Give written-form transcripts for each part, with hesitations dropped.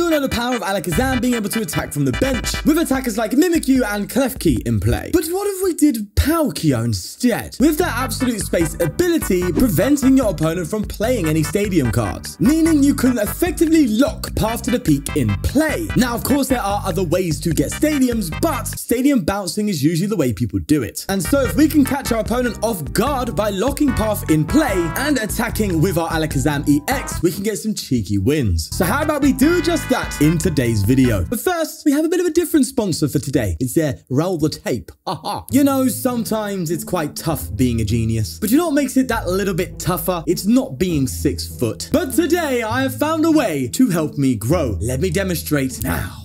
all know the power of Alakazam being able to attack from the bench, with attackers like Mimikyu and Klefki in play. But what if we did Palkia instead? With their absolute space ability, preventing your opponent from playing any stadium cards, meaning you can effectively lock Path to the Peak in play. Now, of course, there are other ways to get stadiums, but stadium bouncing is usually the way people do it. And so if we can catch our opponent off guard by locking Path in play and attacking with our Alakazam EX, we can get some cheeky wins. So how about we do just that in today's video? But first, we have a bit of a different sponsor for today. It's their Roll the Tape. Haha. You know, sometimes it's quite tough being a genius, but you know what makes it that little bit tougher? It's not being 6 foot. But today I have found a way to help me grow. Let me demonstrate now.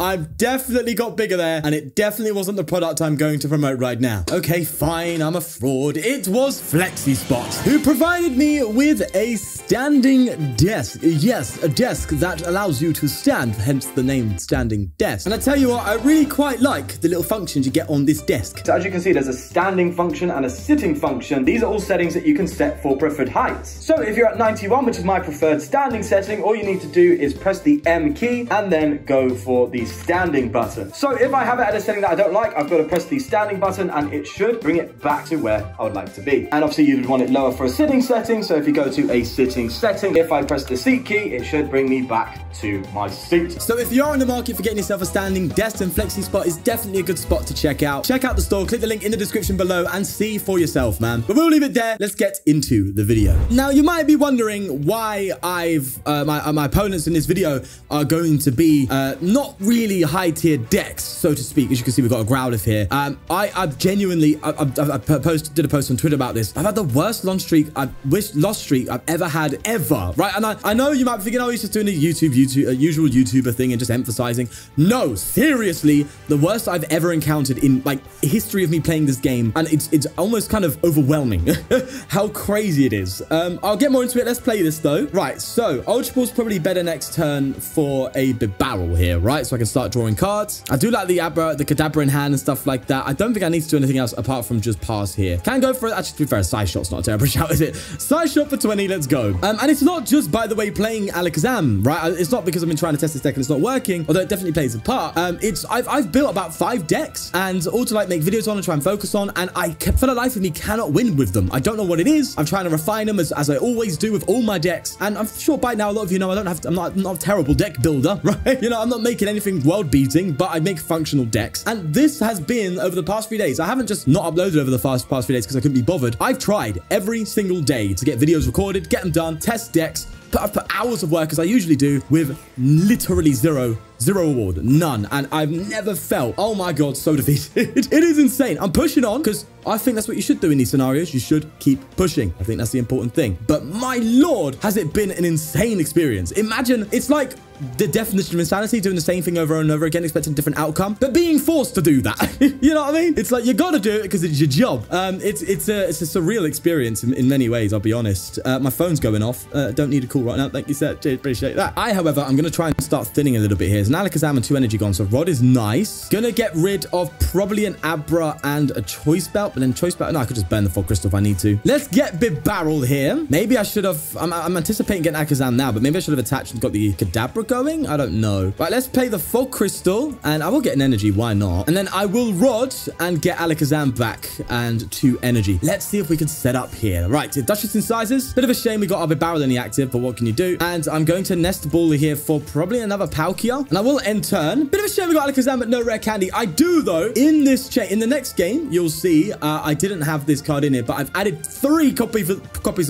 I've definitely got bigger there, and it definitely wasn't the product I'm going to promote right now. Okay, fine, I'm a fraud. It was FlexiSpot, who provided me with a standing desk. Yes, a desk that allows you to stand, hence the name standing desk. And I tell you what, I really quite like the little functions you get on this desk. So as you can see, there's a standing function and a sitting function. These are all settings that you can set for preferred heights. So if you're at 91, which is my preferred standing setting, all you need to do is press the M key and then go for the standing button. So if I have it at a setting that I don't like, I've got to press the standing button and it should bring it back to where I would like to be. And obviously you would want it lower for a sitting setting. So if you go to a sitting setting, if I press the seat key, it should bring me back to my seat. So if you are in the market for getting yourself a standing desk, then FlexiSpot is definitely a good spot to check out. Check out the store, click the link in the description below and see for yourself, man. But we'll leave it there. Let's get into the video. Now you might be wondering why I've, my opponents in this video are going to be not really high tier decks, so to speak. As you can see, we've got a Growlithe here. I did a post on Twitter about this. I've had the worst loss streak I've ever had, ever, right? And I know you might be thinking, oh, he's just doing a usual YouTuber thing and just emphasizing. No, seriously, the worst I've ever encountered in like history of me playing this game, and it's almost kind of overwhelming how crazy it is. I'll get more into it. Let's play this though. Right, so Ultra Ball's probably better next turn for a Bibarrel here, right? So I can start drawing cards. I do like the Kadabra in hand and stuff like that. I don't think I need to do anything else apart from just pass here. Can go for it. Actually, to be fair, Side Shot's not a terrible shout, is it? Side Shot for 20. Let's go. And it's not just, by the way, playing Alakazam, right? It's not because I've been trying to test this deck and it's not working, although it definitely plays a part. I've built about 5 decks and all to like make videos on and try and focus on, and I for the life of me cannot win with them. I don't know what it is. I'm trying to refine them as I always do with all my decks, and I'm sure by now a lot of you know I don't have to, I'm not a terrible deck builder, right? You know, I'm not making anything world-beating, but I make functional decks. And this has been over the past few days. I haven't just not uploaded over the past few days because I couldn't be bothered. I've tried every single day to get videos recorded, get them done, test decks. I've put hours of work, as I usually do, with literally zero reward, none. And I've never felt, oh my God, so defeated. It is insane. I'm pushing on because I think that's what you should do in these scenarios. You should keep pushing. I think that's the important thing. But my Lord, has it been an insane experience. Imagine, it's like the definition of insanity, doing the same thing over and over again, expecting a different outcome, but being forced to do that. You know what I mean? It's like, you gotta do it because it's your job. It's a surreal experience in many ways, I'll be honest. My phone's going off. Don't need a call right now. Thank you, sir. Appreciate that. However, I'm gonna try and start thinning a little bit here. There's an Alakazam and 2 energy gone, so Rod is nice. Gonna get rid of probably an Abra and a Choice Belt, but then Choice Belt, no, I could just burn the Fog Crystal if I need to. Let's get Bibarrel here. Maybe I should have, I'm anticipating getting Alakazam now, but maybe I should have attached and got the Kadabra going? I don't know. Right, let's play the Fog Crystal and I will get an energy. Why not? And then I will Rod and get Alakazam back and 2 energy. Let's see if we can set up here. Right, Industrious Incisors. Bit of a shame we got our Bibarrel in the active, but what can you do? And I'm going to Nest Ball here for probably another Palkia. And I will end turn. Bit of a shame we got Alakazam, but no Rare Candy. I do, though, in this chain. In the next game, you'll see I didn't have this card in here, but I've added 3 copies of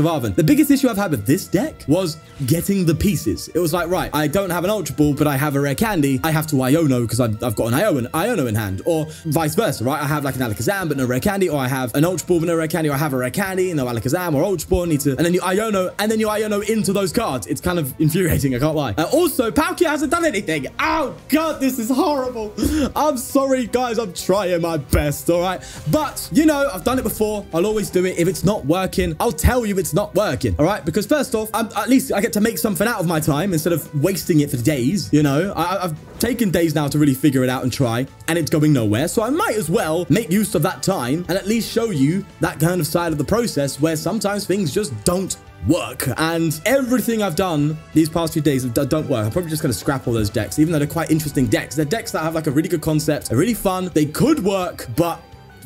Arven. The biggest issue I've had with this deck was getting the pieces. It was like, right, I don't have an Ultra Ball, but I have a Rare Candy. I have to Iono because I've got an Iono in hand, or vice versa, right? I have like an Alakazam, but no Rare Candy, or I have an Ultra Ball, but no Rare Candy, or I have a Rare Candy, no Alakazam, or Ultra Ball, and then you Iono, into those cards. It's kind of infuriating, I can't lie. Also, Palkia hasn't done anything. Oh, God, this is horrible. I'm sorry, guys. I'm trying my best, all right? But, you know, I've done it before. I'll always do it. If it's not working, I'll tell you it's not working, all right? Because first off, at least I get to make something out of my time instead of wasting it for days. You know, I've taken days now to really figure it out and try, and it's going nowhere. So I might as well make use of that time and at least show you that kind of side of the process where sometimes things just don't work. And everything I've done these past few days don't work. I'm probably just going to scrap all those decks, even though they're quite interesting decks. They're decks that have like a really good concept, are really fun. They could work, but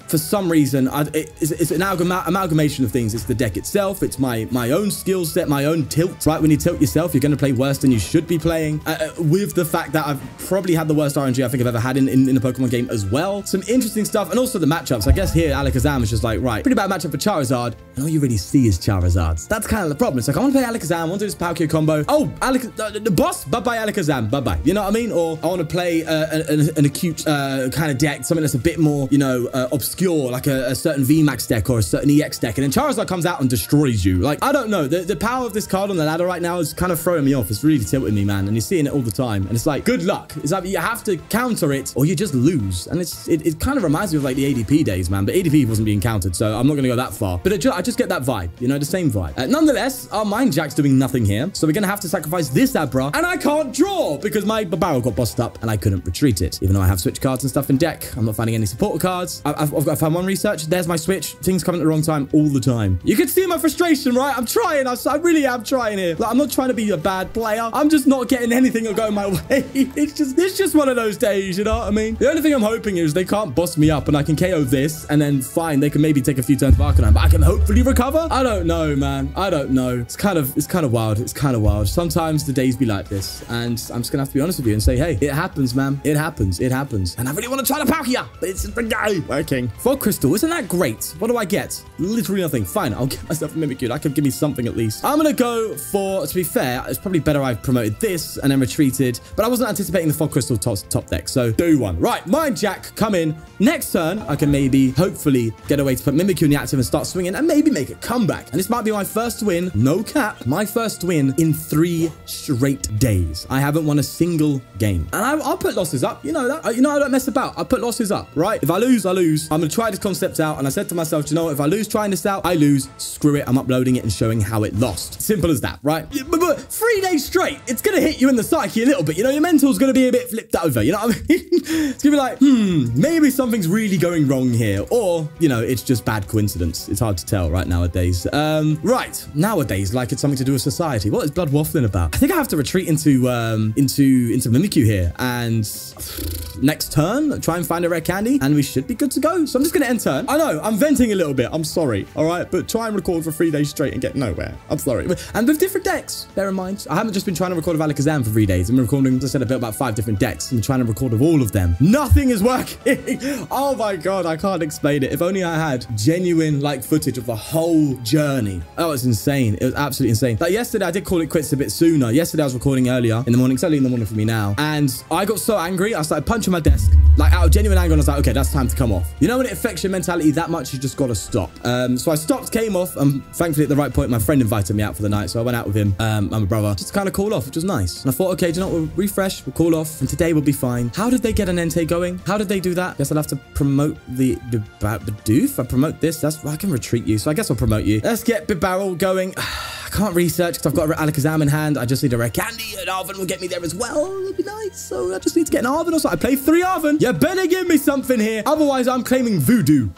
for some reason, it's an amalgamation of things. It's the deck itself. It's my own skill set, my own tilt, right? When you tilt yourself, you're going to play worse than you should be playing. With the fact that I've probably had the worst RNG I think I've ever had in a Pokemon game as well. Some interesting stuff. And also the matchups. I guess here, Alakazam is just like, right, pretty bad matchup for Charizard. And all you really see is Charizards. That's kind of the problem. It's like, I want to play Alakazam. I want to do this Palkia combo. Oh, the boss? Bye-bye, Alakazam. Bye-bye. You know what I mean? Or I want to play an acute kind of deck, something that's a bit more, you know, obscure. Like a certain VMAX deck or a certain EX deck, and then Charizard comes out and destroys you. Like, I don't know, the power of this card on the ladder right now is kind of throwing me off. It's really tilting me, man, and you're seeing it all the time, and it's like, good luck. It's like you have to counter it or you just lose, and it kind of reminds me of like the ADP days, man, but ADP wasn't being countered, so I'm not gonna go that far, but I just get that vibe, you know, the same vibe. Nonetheless, our Mind Jack's doing nothing here, so we're gonna have to sacrifice this Abra, and I can't draw because my Bibarrel got bossed up and I couldn't retreat it, even though I have Switch cards and stuff in deck. I'm not finding any supporter cards. I found one research. There's my Switch. Things come at the wrong time all the time. You can see my frustration, right? I'm trying. I really am trying here. Like, I'm not trying to be a bad player. I'm just not getting anything or going my way. It's just one of those days, you know what I mean? The only thing I'm hoping is they can't boss me up and I can KO this, and then fine, they can maybe take a few turns of Arcanine, but I can hopefully recover. I don't know, man. I don't know. It's kind of wild. It's kind of wild. Sometimes the days be like this, and I'm just gonna have to be honest with you and say, hey, it happens, man. It happens. It happens. And I really want to try the Palkia, but it's the guy. King. Fog Crystal, isn't that great? What do I get? Literally nothing. Fine, I'll get myself a Mimikyu. That could give me something at least. I'm going to go for, to be fair, it's probably better I promoted this and then retreated, but I wasn't anticipating the Fog Crystal top deck, so do one. Right, Mind Jack, come in. Next turn, I can maybe, hopefully, get away to put Mimikyu in the active and start swinging and maybe make a comeback. And this might be my first win, no cap, my first win in 3 straight days. I haven't won a single game. And I'll put losses up. You know that. You know I don't mess about. I put losses up, right? If I lose, I lose. I'm going to try this concept out. And I said to myself, do you know what? If I lose trying this out, I lose. Screw it. I'm uploading it and showing how it lost. Simple as that, right? But 3 days straight, it's going to hit you in the psyche a little bit. You know, your mental's going to be a bit flipped over. You know what I mean? It's going to be like, maybe something's really going wrong here. Or, you know, it's just bad coincidence. It's hard to tell right nowadays. Right. Nowadays, like it's something to do with society. What is blood waffling about? I think I have to retreat into Mimikyu here. And next turn, try and find a Rare Candy. And we should be good to go. So I'm just going to end turn. I know, I'm venting a little bit. I'm sorry. All right, but try and record for 3 days straight and get nowhere. I'm sorry. And with different decks, bear in mind. I haven't just been trying to record of Alakazam for 3 days. I've been recording, as I said, about 5 different decks. I'm trying to record of all of them. Nothing is working. Oh my God, I can't explain it. If only I had genuine, like, footage of the whole journey. Oh, it's insane. It was absolutely insane. Like, yesterday, I did call it quits a bit sooner. Yesterday, I was recording earlier in the morning. It's early in the morning for me now. And I got so angry, I started punching my desk, like, out of genuine anger. And I was like, okay, that's time to come off. You know, when it affects your mentality that much, you just got to stop. So I stopped, came off, and thankfully at the right point, my friend invited me out for the night. So I went out with him and my brother, just to kind of cool off, which was nice. And I thought, okay, do you know what? We'll refresh, we'll cool off, and today we'll be fine. How did they get an Entei going? How did they do that? I guess I'll have to promote the Bidoof. I promote this. That's, I can retreat you. So I guess I'll promote you. Let's get Bibarrel going. I can't research because I've got Alakazam in hand. I just need a Rare Candy, and Arven will get me there as well. It'd be nice. So I just need to get an Arven or something. I play 3 Arven. You better give me something here. Otherwise, I'm claiming voodoo.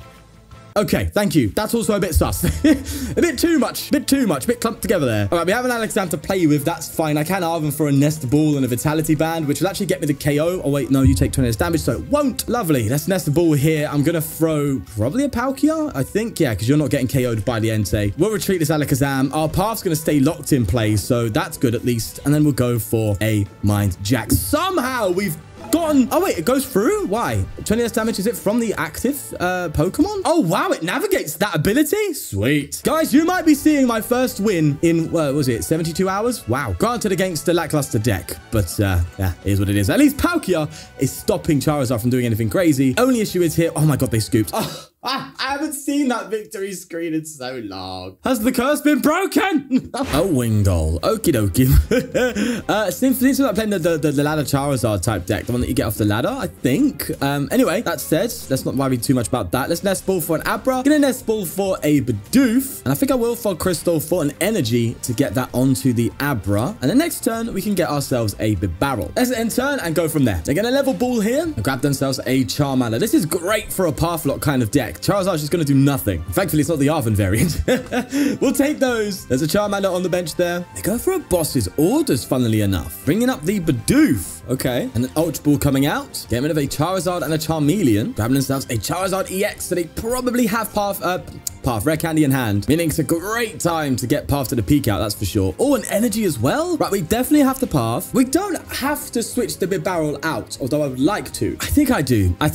Okay, thank you. That's also a bit sus. A bit too much. A bit too much. A bit clumped together there. All right, we have an Alakazam to play with. That's fine. I can Arven for a Nest Ball and a Vitality Band, which will actually get me the KO. Oh, wait, no, you take 20 damage, so it won't. Lovely. Let's Nest Ball here. I'm going to throw probably a Palkia, I think. Yeah, because you're not getting KO'd by the Entei. We'll retreat this Alakazam. Our path's going to stay locked in place, so that's good at least. And then we'll go for a Mind Jack. Somehow we've gone. Oh, wait, it goes through? Why? 20 less damage. Is it from the active Pokemon? Oh, wow. It navigates that ability. Sweet. Guys, you might be seeing my first win in, what was it, 72 hours? Wow. Granted against a lackluster deck, but yeah, it is what it is. At least Palkia is stopping Charizard from doing anything crazy. Only issue is here. Oh, my God, they scooped. Oh. I haven't seen that victory screen in so long. Has the curse been broken? Oh, Wingull. Okie dokie. Seems like playing the ladder Charizard type deck. The one that you get off the ladder, I think. Anyway, that said, let's not worry too much about that. Let's Nest Ball for an Abra. Gonna Nest Ball for a Bidoof. And I think I will Fog Crystal for an Energy to get that onto the Abra. And the next turn, we can get ourselves a Bibarrel. Let's end turn and go from there. They're gonna level ball here and grab themselves a Charmander. This is great for a Path Lock kind of deck. Charizard much it's going to do nothing. Thankfully, it's not the Arven variant. We'll take those. There's a Charmander on the bench there. They go for a Boss's Orders, funnily enough. Bringing up the Bidoof. Okay. And an Ultra Ball coming out. Getting rid of a Charizard and a Charmeleon. Grabbing themselves a Charizard EX, so they probably have Rare Candy in hand. Meaning it's a great time to get Path to the Peak out, that's for sure. Oh, and energy as well? Right, we definitely have to Path. We don't have to switch the Bibarrel out, although I would like to. I think I do, because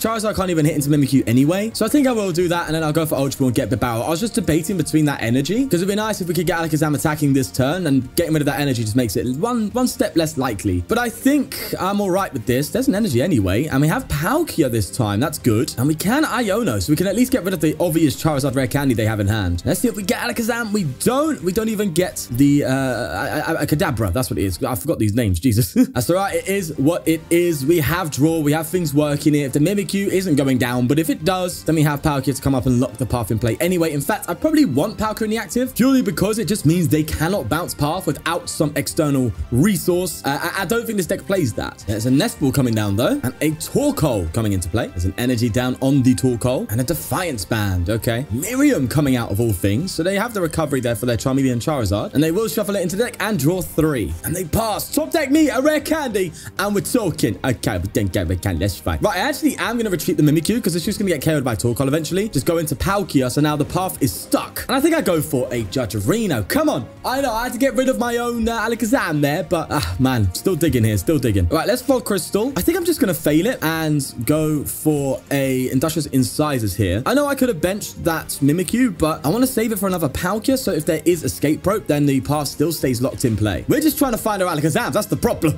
Charizard can't even hit into Mimikyu anyway. So I think I will do that, and then I'll go for Ultra Ball and get Bibarrel. I was just debating between that energy, because it'd be nice if we could get Alakazam attacking this turn, and getting rid of that energy just makes it one step less likely. But I think I'm all right with this. There's an energy anyway, and we have Palkia this time. That's good. And we can Iono, so we can at least get rid of the obvious Charizard Rare Candy they have in hand. Let's see if we get Alakazam. We don't even get the Kadabra. That's what it is. I forgot these names. Jesus. That's all right. It is what it is. We have draw. We have things working here. If the Mimikyu isn't going down, but if it does, then we have Palkia to come up and lock the Path in play. Anyway, in fact, I probably want Palkia in the active purely because it just means they cannot bounce Path without some external resource. I don't think this deck plays that. There's a Nest Ball coming down though, and a Torkoal coming into play. There's an energy down on the Torkoal, and a Defiance Band. Okay. Miriam coming out of all things. So they have the recovery there for their Charmeleon Charizard, and they will shuffle it into the deck and draw three. And they pass. Top deck me, a Rare Candy, and we're talking. Okay, we don't get Rare Candy. Let's fight. Right, I actually am going to retreat the Mimikyu because it's just going to get KO'd by Torkoal eventually. Just go into Palkia, so now the Path is stuck. And I think I go for a Judge Reno. Come on. I know, I had to get rid of my own Alakazam there, but man, still digging here, still digging. All right, let's Fog Crystal. I think I'm just going to fail it and go for a Industrious Incisors here. I know I could have benched that Mimikyu, but I want to save it for another Palkia, so if there is escape rope, then the Path still stays locked in play. We're just trying to find our Alakazam. That's the problem.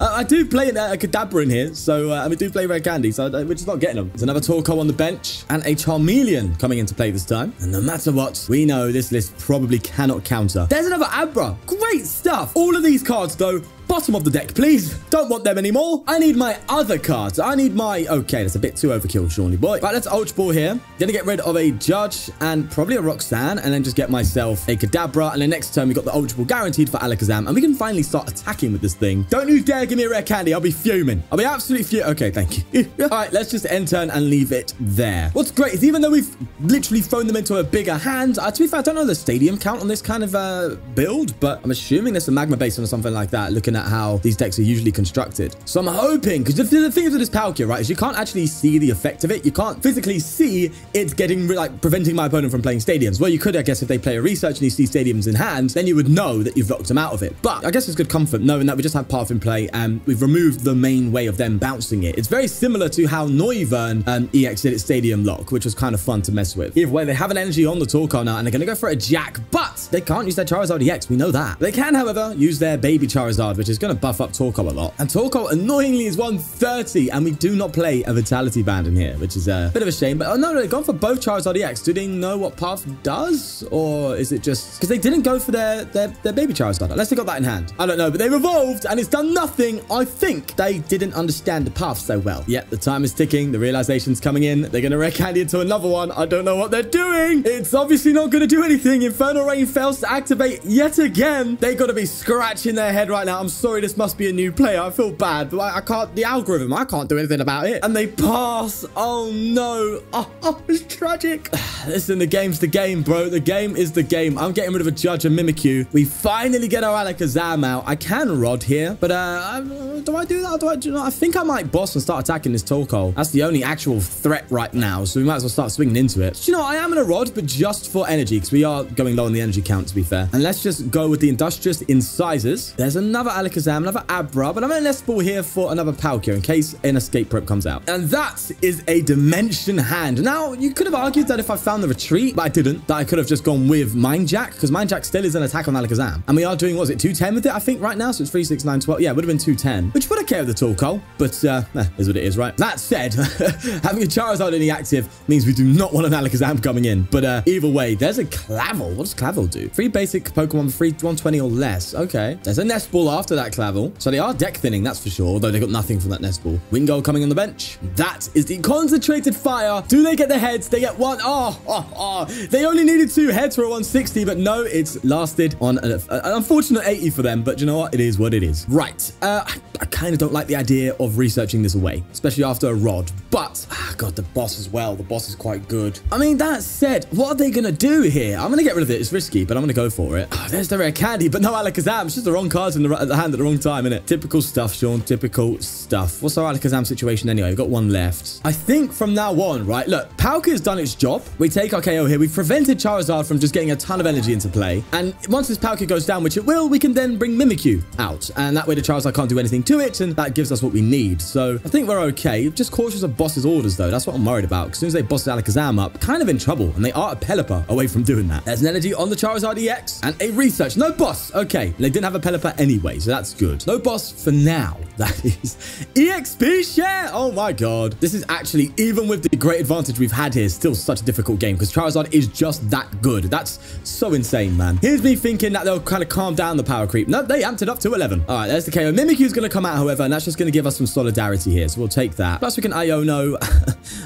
I do play a Kadabra in here, so and we do play Rare Candy, so we're just not getting them. There's another Torkoal on the bench, and a Charmeleon coming into play this time. And no matter what, we know this list probably cannot counter. There's another Abra. Great stuff. All of these cards, though, bottom of the deck, please. Don't want them anymore. I need my other cards. I need my... Okay, that's a bit too overkill, surely, boy. Right, let's Ultra Ball here. Gonna get rid of a Judge and probably a Roxanne, and then just get myself a Kadabra. And then next turn, we got the Ultra Ball guaranteed for Alakazam, and we can finally start attacking with this thing. Don't you dare give me a Rare Candy. I'll be fuming. I'll be absolutely fuming. Okay, thank you. All right, let's just end turn and leave it there. What's great is even though we've literally thrown them into a bigger hand, to be fair, I don't know the stadium count on this kind of build, but I'm assuming there's a magma base or something like that, looking at how these decks are usually constructed. So I'm hoping, because the thing with this Palkia, right, is you can't actually see the effect of it. You can't physically see it getting, like, preventing my opponent from playing stadiums. Well, you could, I guess, if they play a research and you see stadiums in hand, then you would know that you've locked them out of it. But I guess it's good comfort knowing that we just have Path in play and we've removed the main way of them bouncing it. It's very similar to how Noivern EX did its stadium lock, which was kind of fun to mess with. Either way, they have an energy on the Torkoal now and they're going to go for a Jack, but they can't use their Charizard EX. We know that. They can, however, use their baby Charizard, which is going to buff up Torkoal a lot. And Torkoal, annoyingly, is 130, and we do not play a Vitality Band in here, which is a bit of a shame. But oh, no, they've gone for both Charizard EX. Do they know what Path does? Or is it just... Because they didn't go for their baby Charizard, unless they got that in hand. I don't know, but they revolved, and it's done nothing. I think they didn't understand the Path so well. Yep, the time is ticking. The realization's coming in. They're going to Rare Candy into another one. I don't know what they're doing. It's obviously not going to do anything. Infernal Rain fails to activate yet again. They've got to be scratching their head right now. I'm sorry, this must be a new player. I feel bad, but I can't, the algorithm, I can't do anything about it. And they pass. Oh, no. Oh, it's tragic. Listen, the game's the game, bro. The game is the game. I'm getting rid of a Judge and Mimikyu. We finally get our Alakazam out. I can Rod here, but do I do that? Do I do not? I think I might boss and start attacking this Torkoal. That's the only actual threat right now, so we might as well start swinging into it. Do you know, I am in a Rod, but just for energy, because we are going low on the energy count, to be fair. And let's just go with the Industrious Incisors. There's another Alakazam, another Abra, but I'm going to Nest Ball here for another Palkia in case an escape rope comes out. And that is a Dimension Hand. Now, you could have argued that if I found the retreat, but I didn't, that I could have just gone with Mind Jack, because Mind Jack still is an attack on Alakazam. And we are doing, what is it, 210 with it, I think, right now? So it's 3, 6, 9, 12. Yeah, it would have been 210, which would have KO'd the Torkoal, but is what it is, right? That said, having a Charizard in the active means we do not want an Alakazam coming in. But either way, there's a Clavel. What does Clavel do? Free basic Pokemon, free 120 or less. Okay. There's a Nest Ball after that. that Clavel. So they are deck thinning, that's for sure, although they got nothing from that Nest Ball. Wingull coming on the bench. That is the Concentrated Fire. Do they get the heads? They get one. They only needed two heads for a 160, but no, it's lasted on an unfortunate 80 for them. But you know what? It is what it is. Right. I kind of don't like the idea of researching this away, especially after a Rod. But, God, the boss as well. The boss is quite good. I mean, that said, what are they going to do here? I'm going to get rid of it. It's risky, but I'm going to go for it. Oh, there's the Rare Candy, but no Alakazam. It's just the wrong cards in the hand at the wrong time, innit? Typical stuff, Sean. Typical stuff. What's our Alakazam situation anyway? We've got one left. I think from now on, right? Look, Palkia's done its job. We take our KO here. We've prevented Charizard from just getting a ton of energy into play. And once this Palkia goes down, which it will, we can then bring Mimikyu out. And that way the Charizard can't do anything to it, and that gives us what we need. So I think we're okay. Just cautious of Boss's Orders, though. That's what I'm worried about. As soon as they boss Alakazam up, kind of in trouble. And they are a Pelipper away from doing that. There's an energy on the Charizard EX and a research. No boss. Okay. They didn't have a Pelipper anyway, so that's good. No boss for now. That is EXP share. Oh my God. This is actually, even with the great advantage we've had here, still such a difficult game because Charizard is just that good. That's so insane, man. Here's me thinking that they'll kind of calm down the power creep. No, they amped it up to 11. All right, there's the KO. Mimikyu's going to come out, however, and that's just going to give us some solidarity here. So we'll take that. Plus we can Iono.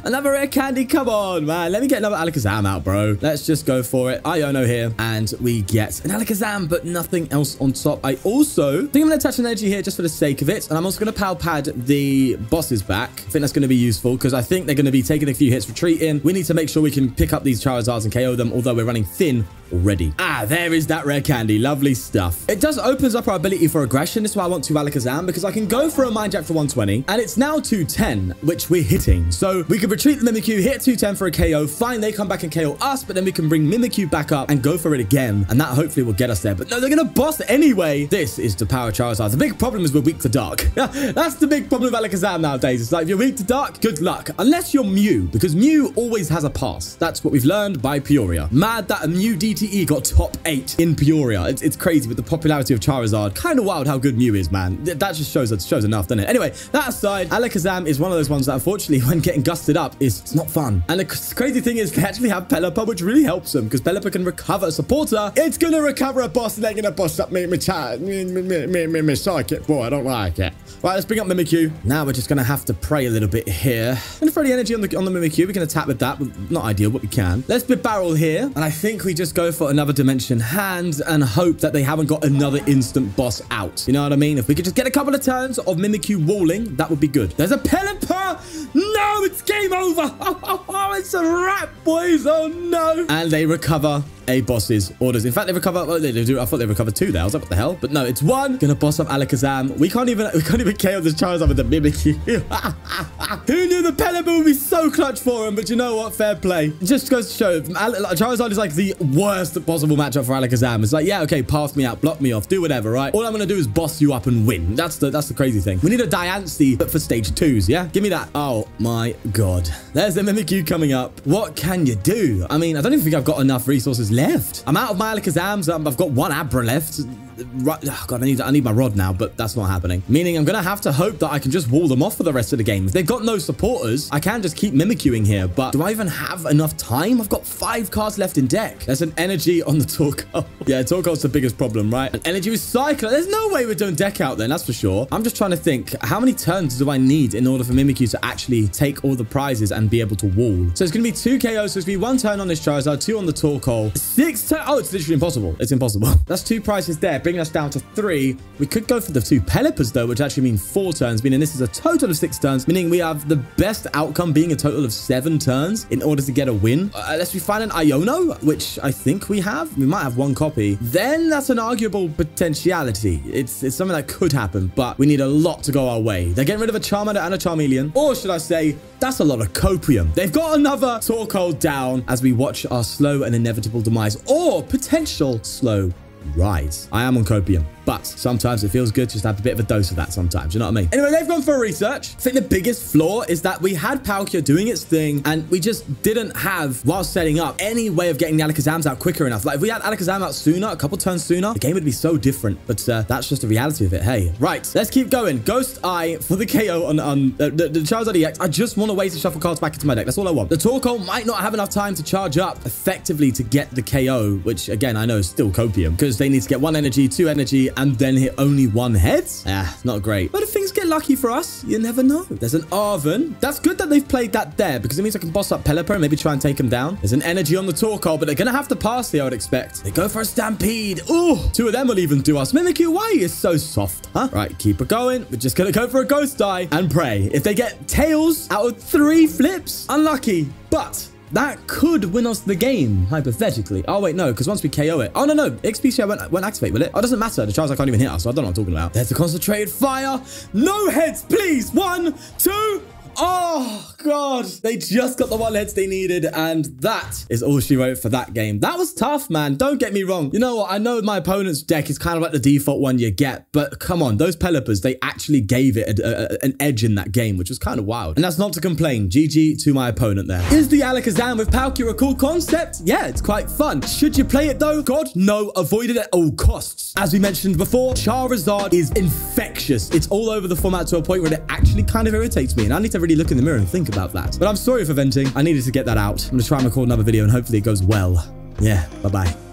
Another Rare Candy. Come on, man. Let me get another Alakazam out, bro. Let's just go for it. Iono here. And we get an Alakazam, but nothing else on top. I also think I'm going to attach an energy here just for the sake of it. And I'm also going to Power Pad the bosses back. I think that's going to be useful because I think they're going to be taking a few hits, retreating. We need to make sure we can pick up these Charizards and KO them, although we're running thin already. Ah, there is that Rare Candy. Lovely stuff. It just opens up our ability for aggression. This is why I want to Alakazam, because I can go for a Mind Jack for 120, and it's now 210, which we're hitting. So we could retreat the Mimikyu, hit 210 for a KO. Fine, they come back and KO us, but then we can bring Mimikyu back up and go for it again, and that hopefully will get us there. But no, they're going to boss anyway. This is the power of Charizard. The big problem is we're weak to dark. That's the big problem with Alakazam nowadays. It's like, if you're weak to dark, good luck. Unless you're Mew, because Mew always has a pass. That's what we've learned by Peoria. Mad that a Mew DTE got top 8 in Peoria. It's crazy with the popularity of Charizard. Kind of wild how good Mew is, man. That just shows enough, doesn't it? Anyway, that aside, Alakazam is one of those ones that, unfortunately, when getting gusted up, it's not fun. And the crazy thing is they actually have Pelipper, which really helps them, because Pelipper can recover a supporter. It's going to recover a boss, and they're going to boss up me psychic. Boy, I don't like it. Right, let's bring up Mimikyu. Now we're just going to have to pray a little bit here. I'm going to throw the energy on the Mimikyu. We're going to attack with that. Not ideal, but we can. Let's Bibarrel here. And I think we just go for another Dimension Hand and hope that they haven't got another instant boss out. You know what I mean? If we could just get a couple of turns of Mimikyu walling, that would be good. There's a Pelipper! No, it's game over! It's a wrap, boys! Oh, no! And they recover a Boss's Orders. In fact, they recover. Well, they do. I thought they recovered two there. I was like, what the hell? But no, it's one. Gonna boss up Alakazam. We can't even KO this Charizard with the Mimikyu. Who knew the Pelipper would be so clutch for him? But you know what? Fair play. It just goes to show, Charizard is like the worst possible matchup for Alakazam. It's like, yeah, okay, pass me out, block me off, do whatever, right? All I'm gonna do is boss you up and win. That's the crazy thing. We need a Diancie, but for stage 2s, yeah? Give me that. Oh my God. There's the Mimikyu coming up. What can you do? I mean, I don't even think I've got enough resources left. I'm out of my Alakazams. I've got one Abra left. Right. Oh God, I need my Rod now, but that's not happening. Meaning I'm going to have to hope that I can just wall them off for the rest of the game. If they've got no supporters, I can just keep Mimikyuing here, but do I even have enough time? I've got 5 cards left in deck. There's an energy on the Torkoal. Yeah, Torkoal's the biggest problem, right? An energy recycler. There's no way we're doing deck out then, that's for sure. I'm just trying to think, how many turns do I need in order for Mimikyu to actually take all the prizes and be able to wall? So it's going to be 2 KOs, so it's going to be 1 turn on this Charizard, 2 on the Torkoal, 6 turn. Oh, it's literally impossible. It's impossible. That's 2 prizes there, bringing us down to 3. We could go for the 2 Pelippers, though, which actually mean 4 turns, meaning this is a total of 6 turns, meaning we have the best outcome being a total of 7 turns in order to get a win. Unless we find an Iono, which I think we have. We might have one copy. Then that's an arguable potentiality. It's something that could happen, but we need a lot to go our way. They're getting rid of a Charmander and a Charmeleon, or should I say, that's a lot of Copium. They've got another Torkoal down as we watch our slow and inevitable demise, or potential slow rise. I am on Copium, but sometimes it feels good just to have a bit of a dose of that sometimes, you know what I mean? Anyway, they've gone for research. I think the biggest flaw is that we had Palkia doing its thing, and we just didn't have, while setting up, any way of getting the Alakazams out quicker enough. Like, if we had Alakazam out sooner, a couple turns sooner, the game would be so different, but that's just the reality of it, hey. Right, let's keep going. Ghost Eye for the KO on the Charizard EX. I just want a way to shuffle cards back into my deck. That's all I want. The Torkoal might not have enough time to charge up effectively to get the KO, which, again, I know is still Copium, because Because they need to get 1 energy, 2 energy, and then hit only 1 head. Ah, not great. But if things get lucky for us, you never know. There's an Arven. That's good that they've played that there, because it means I can boss up Pelipper and maybe try and take him down. There's an energy on the Torkoal, but they're going to have to pass the, I would expect. They go for a Stampede. Oh, 2 of them will even do us. Mimikyu, why is so soft, huh? Right, keep it going. We're just going to go for a Ghost Eye and pray. If they get Tails out of 3 flips, unlucky, but that could win us the game, hypothetically. Oh, wait, no, because once we KO it... Oh, no, no. XP share won't activate, will it? Oh, it doesn't matter. The Charizard can't even hit us, so I don't know what I'm talking about. There's the Concentrated Fire. No heads, please. 1, 2... Oh, God. They just got the 1 heads they needed, and that is all she wrote for that game. That was tough, man. Don't get me wrong. You know what? I know my opponent's deck is kind of like the default one you get, but come on. Those Pelippers, they actually gave it an edge in that game, which was kind of wild. And that's not to complain. GG to my opponent there. Is the Alakazam with Palkia a cool concept? Yeah, it's quite fun. Should you play it, though? God, no. Avoid it at all costs. As we mentioned before, Charizard is infectious. It's all over the format to a point where it actually kind of irritates me, and I need to really look in the mirror and think about that. But I'm sorry for venting. I needed to get that out. I'm gonna try and record another video and hopefully it goes well. Yeah, bye-bye.